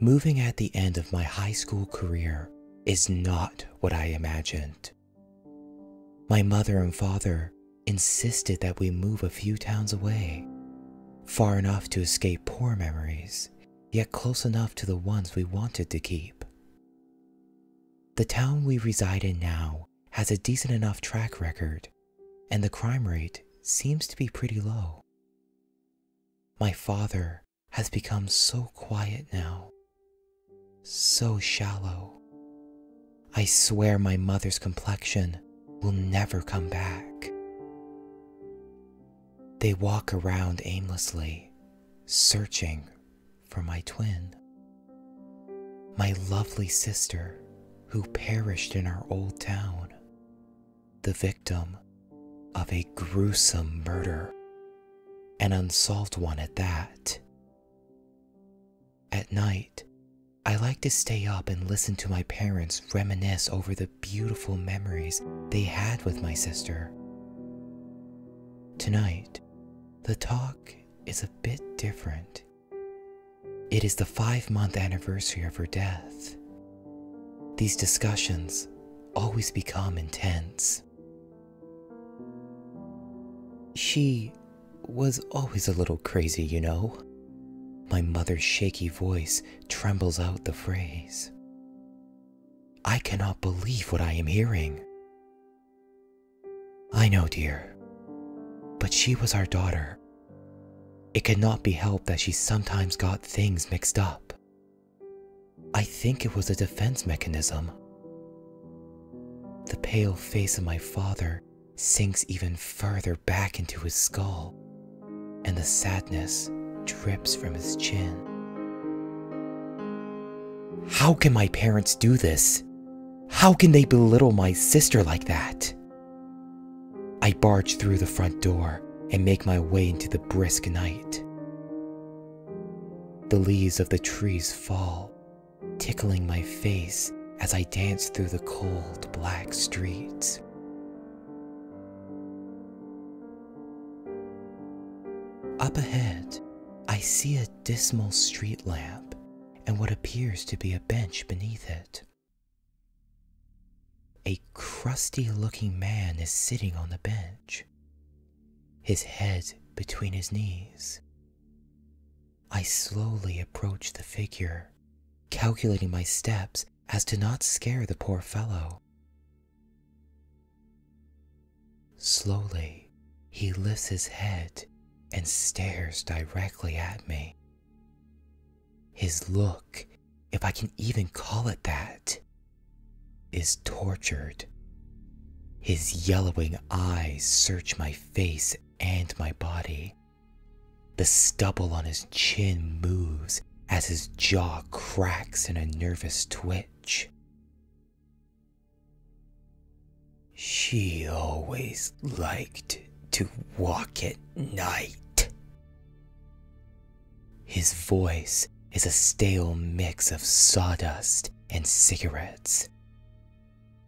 Moving at the end of my high school career is not what I imagined. My mother and father insisted that we move a few towns away, far enough to escape poor memories, yet close enough to the ones we wanted to keep. The town we reside in now has a decent enough track record, and the crime rate seems to be pretty low. My father has become so quiet now, so shallow. I swear my mother's complexion will never come back. They walk around aimlessly, searching for my twin, my lovely sister who perished in our old town, the victim of a gruesome murder, an unsolved one at that. At night, I like to stay up and listen to my parents reminisce over the beautiful memories they had with my sister. Tonight, the talk is a bit different. It is the 5-month anniversary of her death. These discussions always become intense. She was always a little crazy, you know. My mother's shaky voice trembles out the phrase. I cannot believe what I am hearing. I know, dear, but she was our daughter. It could not be helped that she sometimes got things mixed up. I think it was a defense mechanism. The pale face of my father sinks even further back into his skull, and the sadness drips from his chin. How can my parents do this? How can they belittle my sister like that? I barge through the front door and make my way into the brisk night. The leaves of the trees fall, tickling my face as I dance through the cold, black streets. Up ahead, I see a dismal street lamp and what appears to be a bench beneath it. A crusty-looking man is sitting on the bench, his head between his knees. I slowly approach the figure, calculating my steps as to not scare the poor fellow. Slowly, he lifts his head and stares directly at me. His look, if I can even call it that, is tortured. His yellowing eyes search my face and my body. The stubble on his chin moves as his jaw cracks in a nervous twitch. She always liked to walk at night. His voice is a stale mix of sawdust and cigarettes.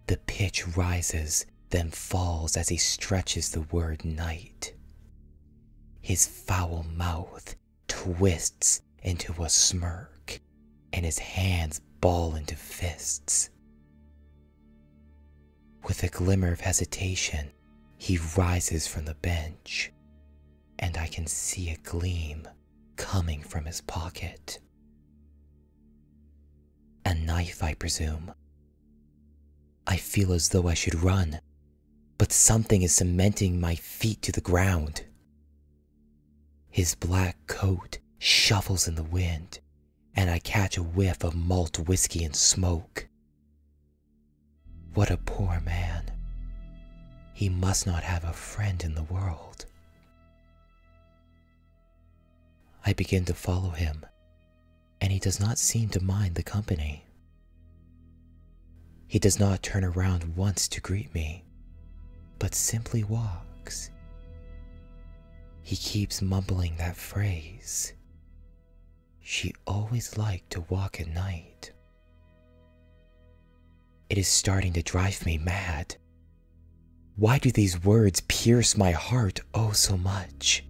The pitch rises, then falls as he stretches the word night. His foul mouth twists into a smirk, and his hands ball into fists. With a glimmer of hesitation, he rises from the bench, and I can see a gleam coming from his pocket. A knife, I presume. I feel as though I should run, but something is cementing my feet to the ground. His black coat shuffles in the wind, and I catch a whiff of malt whiskey and smoke. What a poor man. He must not have a friend in the world. I begin to follow him, and he does not seem to mind the company. He does not turn around once to greet me, but simply walks. He keeps mumbling that phrase. She always liked to walk at night. It is starting to drive me mad. Why do these words pierce my heart oh so much?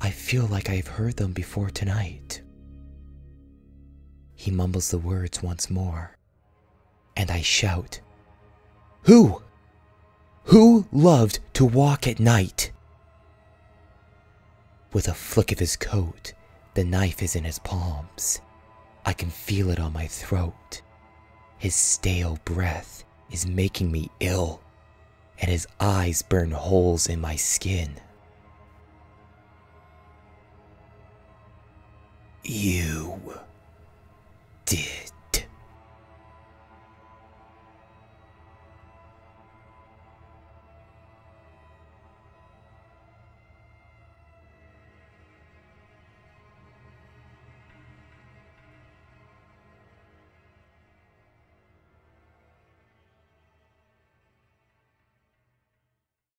I feel like I've heard them before tonight. He mumbles the words once more, and I shout, "Who? Who loved to walk at night?" With a flick of his coat, the knife is in his palms. I can feel it on my throat. His stale breath is making me ill, and his eyes burn holes in my skin. "You did